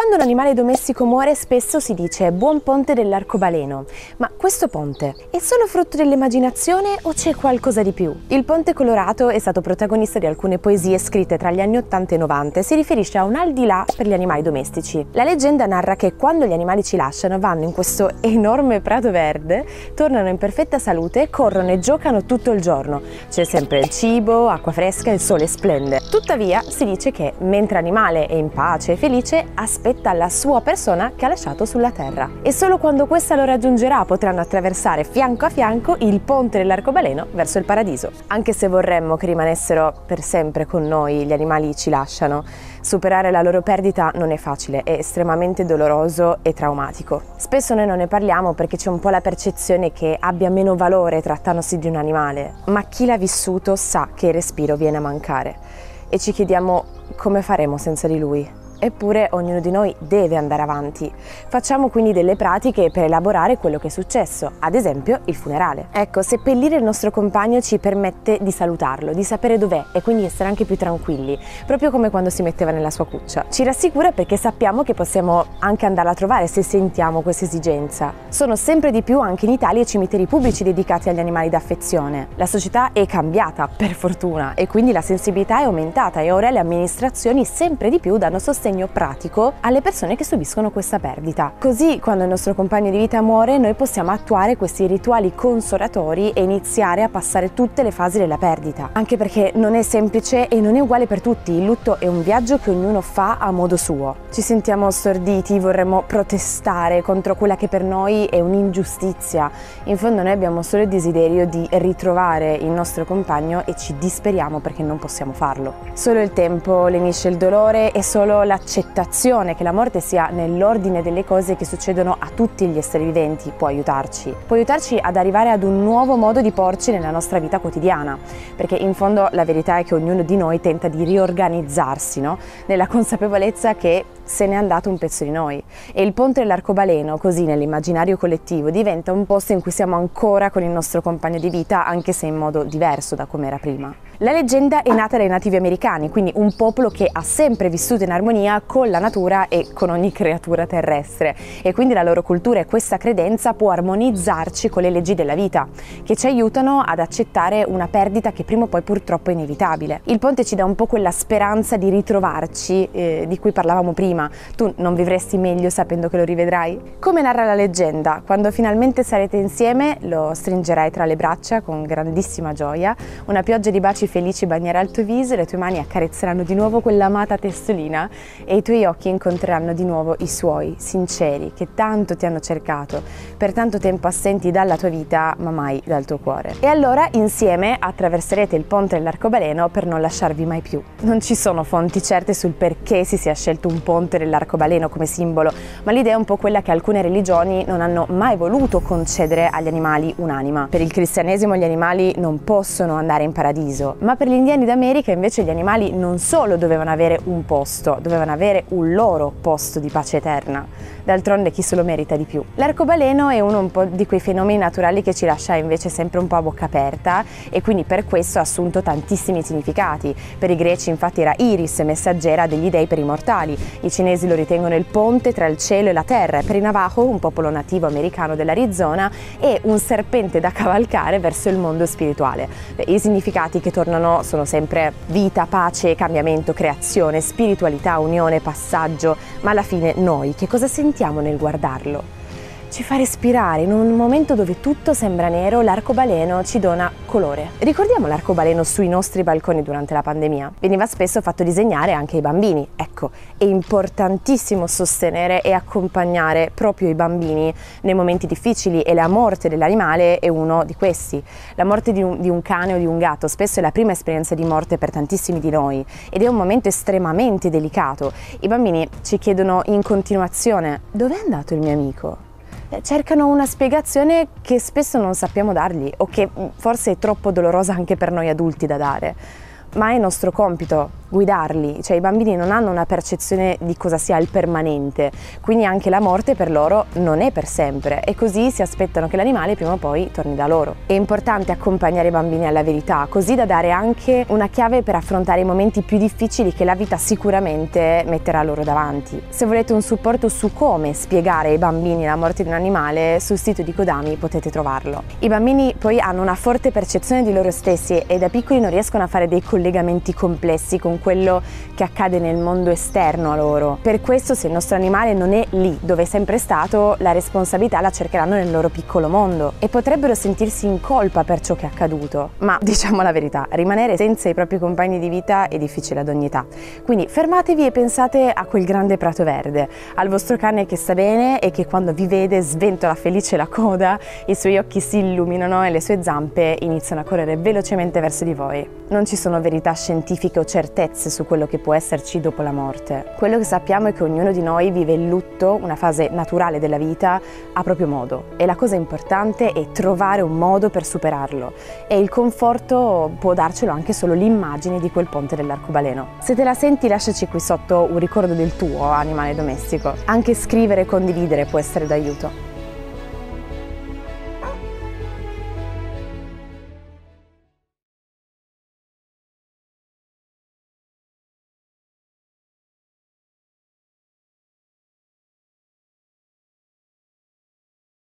Quando un animale domestico muore spesso si dice buon ponte dell'arcobaleno, ma questo ponte è solo frutto dell'immaginazione o c'è qualcosa di più? Il ponte colorato è stato protagonista di alcune poesie scritte tra gli anni 80 e 90 e si riferisce a un aldilà per gli animali domestici. La leggenda narra che quando gli animali ci lasciano vanno in questo enorme prato verde, tornano in perfetta salute, corrono e giocano tutto il giorno. C'è sempre il cibo, acqua fresca e il sole splende. Tuttavia si dice che mentre l'animale è in pace e felice, aspetta la sua persona che ha lasciato sulla terra. E solo quando questa lo raggiungerà potranno attraversare fianco a fianco il ponte dell'arcobaleno verso il paradiso. Anche se vorremmo che rimanessero per sempre con noi, gli animali ci lasciano, superare la loro perdita non è facile, è estremamente doloroso e traumatico. Spesso noi non ne parliamo perché c'è un po' la percezione che abbia meno valore trattandosi di un animale, ma chi l'ha vissuto sa che il respiro viene a mancare e ci chiediamo come faremo senza di lui. Eppure ognuno di noi deve andare avanti. Facciamo quindi delle pratiche per elaborare quello che è successo, ad esempio il funerale. Ecco, seppellire il nostro compagno ci permette di salutarlo, di sapere dov'è e quindi essere anche più tranquilli, proprio come quando si metteva nella sua cuccia. Ci rassicura perché sappiamo che possiamo anche andarla a trovare se sentiamo questa esigenza. Sono sempre di più anche in Italia i cimiteri pubblici dedicati agli animali d'affezione. La società è cambiata, per fortuna, e quindi la sensibilità è aumentata e ora le amministrazioni sempre di più danno sostegno pratico alle persone che subiscono questa perdita. Così quando il nostro compagno di vita muore noi possiamo attuare questi rituali consolatori e iniziare a passare tutte le fasi della perdita, anche perché non è semplice e non è uguale per tutti. Il lutto è un viaggio che ognuno fa a modo suo. Ci sentiamo storditi, vorremmo protestare contro quella che per noi è un'ingiustizia. In fondo noi abbiamo solo il desiderio di ritrovare il nostro compagno e ci disperiamo perché non possiamo farlo. Solo il tempo lenisce il dolore e solo la l'accettazione che la morte sia nell'ordine delle cose che succedono a tutti gli esseri viventi può aiutarci. Può aiutarci ad arrivare ad un nuovo modo di porci nella nostra vita quotidiana, perché in fondo la verità è che ognuno di noi tenta di riorganizzarsi, no? Nella consapevolezza che se n'è andato un pezzo di noi. E il ponte dell'arcobaleno, così nell'immaginario collettivo, diventa un posto in cui siamo ancora con il nostro compagno di vita, anche se in modo diverso da come era prima. La leggenda è nata dai nativi americani, quindi un popolo che ha sempre vissuto in armonia con la natura e con ogni creatura terrestre, e quindi la loro cultura e questa credenza può armonizzarci con le leggi della vita, che ci aiutano ad accettare una perdita che prima o poi purtroppo è inevitabile. Il ponte ci dà un po' quella speranza di ritrovarci, di cui parlavamo prima. Tu non vivresti meglio sapendo che lo rivedrai? Come narra la leggenda, quando finalmente sarete insieme lo stringerai tra le braccia con grandissima gioia, una pioggia di baci felici bagnerà il tuo viso e le tue mani accarezzeranno di nuovo quell'amata testolina e i tuoi occhi incontreranno di nuovo i suoi, sinceri, che tanto ti hanno cercato, per tanto tempo assenti dalla tua vita ma mai dal tuo cuore. E allora insieme attraverserete il ponte dell'arcobaleno per non lasciarvi mai più. Non ci sono fonti certe sul perché si sia scelto un ponte dell'arcobaleno come simbolo, ma l'idea è un po' quella che alcune religioni non hanno mai voluto concedere agli animali un'anima. Per il cristianesimo gli animali non possono andare in paradiso, ma per gli indiani d'America invece gli animali non solo dovevano avere un posto, dovevano avere un loro posto di pace eterna. D'altronde chi se lo merita di più? L'arcobaleno è uno un po' di quei fenomeni naturali che ci lascia invece sempre un po' a bocca aperta e quindi per questo ha assunto tantissimi significati. Per i greci infatti era Iris, messaggera degli dei per i mortali, i cinesi lo ritengono il ponte tra il cielo e la terra, per i Navajo, un popolo nativo americano dell'Arizona, è un serpente da cavalcare verso il mondo spirituale. I significati che tornano sono sempre vita, pace, cambiamento, creazione, spiritualità, unione, passaggio, ma alla fine noi che cosa sentiamo nel guardarlo? Ci fa respirare. In un momento dove tutto sembra nero, l'arcobaleno ci dona colore. Ricordiamo l'arcobaleno sui nostri balconi durante la pandemia. Veniva spesso fatto disegnare anche ai bambini. Ecco, è importantissimo sostenere e accompagnare proprio i bambini nei momenti difficili e la morte dell'animale è uno di questi. La morte di un cane o di un gatto spesso è la prima esperienza di morte per tantissimi di noi ed è un momento estremamente delicato. I bambini ci chiedono in continuazione: dov'è andato il mio amico? Cercano una spiegazione che spesso non sappiamo dargli o che forse è troppo dolorosa anche per noi adulti da dare, ma è nostro compito guidarli, cioè i bambini non hanno una percezione di cosa sia il permanente, quindi anche la morte per loro non è per sempre e così si aspettano che l'animale prima o poi torni da loro. È importante accompagnare i bambini alla verità, così da dare anche una chiave per affrontare i momenti più difficili che la vita sicuramente metterà loro davanti. Se volete un supporto su come spiegare ai bambini la morte di un animale, sul sito di Kodami potete trovarlo. I bambini poi hanno una forte percezione di loro stessi e da piccoli non riescono a fare dei collegamenti complessi con quello che accade nel mondo esterno a loro. Per questo, se il nostro animale non è lì dove è sempre stato, la responsabilità la cercheranno nel loro piccolo mondo e potrebbero sentirsi in colpa per ciò che è accaduto. Ma diciamo la verità, rimanere senza i propri compagni di vita è difficile ad ogni età. Quindi fermatevi e pensate a quel grande prato verde, al vostro cane che sta bene e che quando vi vede sventola felice la coda, i suoi occhi si illuminano e le sue zampe iniziano a correre velocemente verso di voi. Non ci sono verità scientifiche o certezze su quello che può esserci dopo la morte. Quello che sappiamo è che ognuno di noi vive il lutto, una fase naturale della vita, a proprio modo e la cosa importante è trovare un modo per superarlo e il conforto può darcelo anche solo l'immagine di quel ponte dell'arcobaleno. Se te la senti, lasciaci qui sotto un ricordo del tuo animale domestico. Anche scrivere e condividere può essere d'aiuto.